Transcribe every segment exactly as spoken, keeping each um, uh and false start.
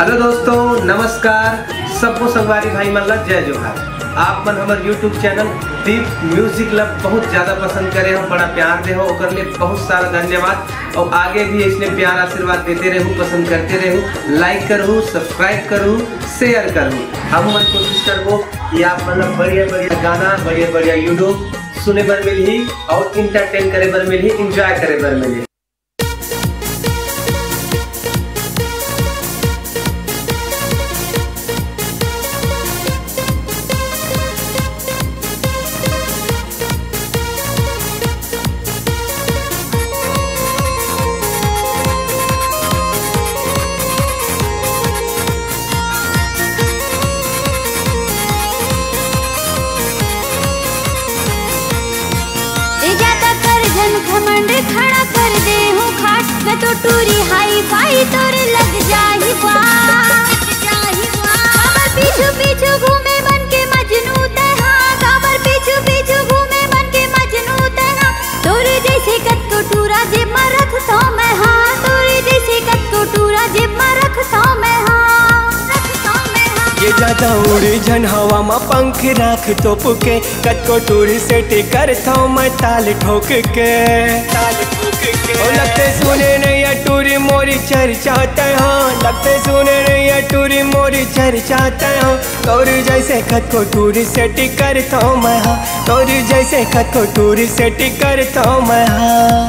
Hello दोस्तों, नमस्कार सबको संगवारी भाई मल्ला जय जोहार। आप मन हमारे YouTube channel Deep music love बहुत ज़्यादा पसंद करे हो, बड़ा प्यार दे हो, और लिए बहुत सारा धन्यवाद। और आगे भी इसलिए प्यार आशीर्वाद देते रहूँ, पसंद करते रहूँ, लाइक करूँ, सब्सक्राइब करूँ, शेयर करूँ। हम मन कोशिश करबो कि आप मतलब बढ़िया बढ़िया गाना, बढ़िया बढ़िया यूट्यूब सुने बर मिली और इंटरटेन करे बर मिली, इंजॉय करे बर मिली। घमंड खड़ा कर दे हूँ खाट मैं तो टूरी हाई फाई तोरे लग जाही काबर पीछू पीछू घूमे मन के मजनू तेहा, काबर पीछू पीछू घूमे मन के मजनू तेहा। तोरे जैसे कत को टूरा जेब में रखता हूँ मैं, हाँ तोरे जैसे कत को टूरा जेब में रखता हूँ मैं, हाँ ये जाता उड़ी जन हवा मा पंख राख तो पुके कतको टूरी से टिकर था मैं ताल ठोक के ताल ठोक के। ओ लगते सुने नहीं ये टूरी मोरी चर्चा ते हाँ, लगते सुने नहीं ये टूरी मोरी चर्चा ते हाँ। तोरी जैसे कतको टूरी से टिकर था मैं हाँ, तोरी जैसे कतको टूरी से टिकर था मैं हाँ।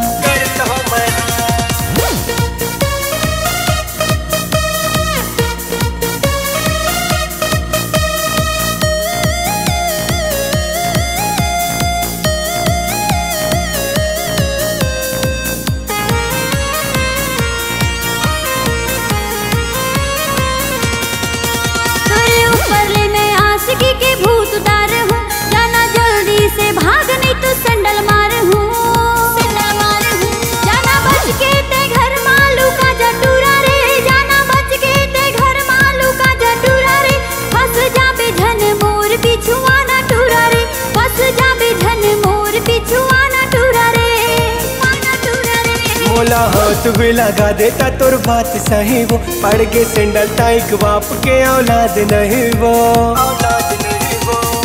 हाथ भी लगा देता तोर बात सही वो पड़ के सेंडल ताइक बाप के औलाद नहीं वो, वो।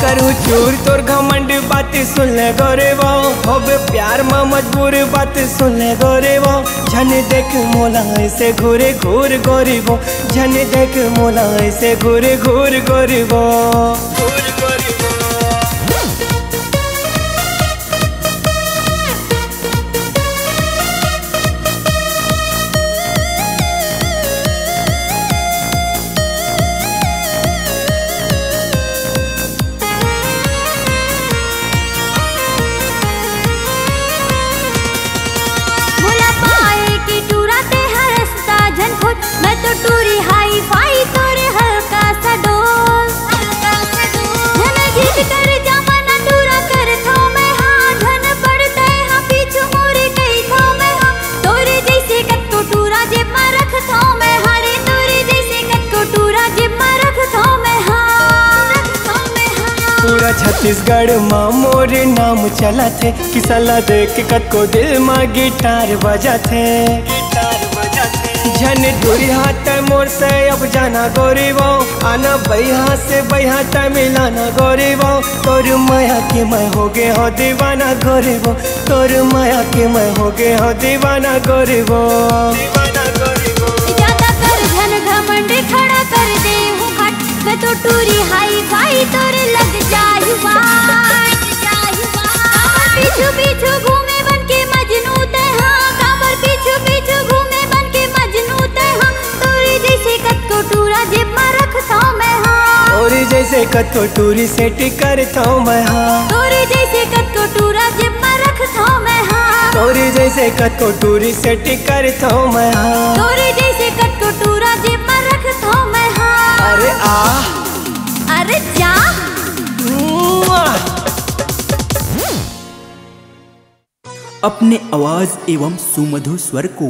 करू चूर तोर घमंड बात सुन ले गोरे वो, अब प्यार माँ मजबूर बात सुन ले गोरे वो। झन देख मोला ऐसे घूरे घूर गोरी वो, झन देख मोला ऐसे घूरे घूर गोरी वो। मैं तो टूरी हाई फाई तोरे हल्का सा डोल हल्का सा डोल। धन जीत कर जमाना टूरा कर थो मैं हाँ, धन पड़ते हाँ पीछू मोरे कई थो मैं हाँ। तोरे जैसे कत को टूरा जेब में रख थो मैं हाँ, रे तोरे जैसे कत को टूरा जेब में रख थो मैं हाँ, रख थो मैं हाँ। पूरा छत्तीसगढ़ माँ मोरे नाम चला थे कि सला देख कत को दिल माँ गिटार बजा थे गिटार बजा थे। जन दूरी हाथ मोर से अब जाना गोरी वो, आना बहा से बहा तय मिलाना गोरी वो। तोर माया के मैं हो गे हो दीवाना गोरी वो, तोर माया के मैं हो गे हो दीवाना गोरी वो। ज्यादा कर जन घमंड खड़ा कर दे हूँ खट मैं तो टूरी हाई फाई तोरे लग जाही पीछू पीछू घूमे बन के मजनू ते हाँ, काबर पीछू पीछू घूमे बन के मजनू ते हाँ। तोरी जैसे कत को टूरा जेब में रखता हूँ मैं हाँ, तोरी जैसे कत को टूरी से टिकरता हूँ मैं हाँ, तोरी जैसे कत को टूरा जेब में रखता हूँ मैं हाँ, तोरी जैसे कत को टूरी से टिकरता हूँ मैं हाँ, तोरी जैसे कत को टूरा जेब में रखता हूँ मैं हाँ। अरे आ अरे जा अपने आवाज एवं सुमधुर स्वर को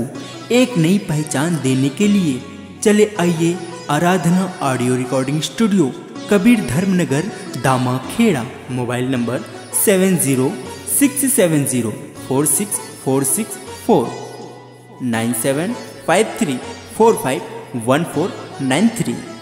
एक नई पहचान देने के लिए चले आइए Aradhana audio recording studio, Kabir Dharmnagar, Damakheda. Mobile number seven zero six seven zero four six four six four nine seven five three four five one four nine three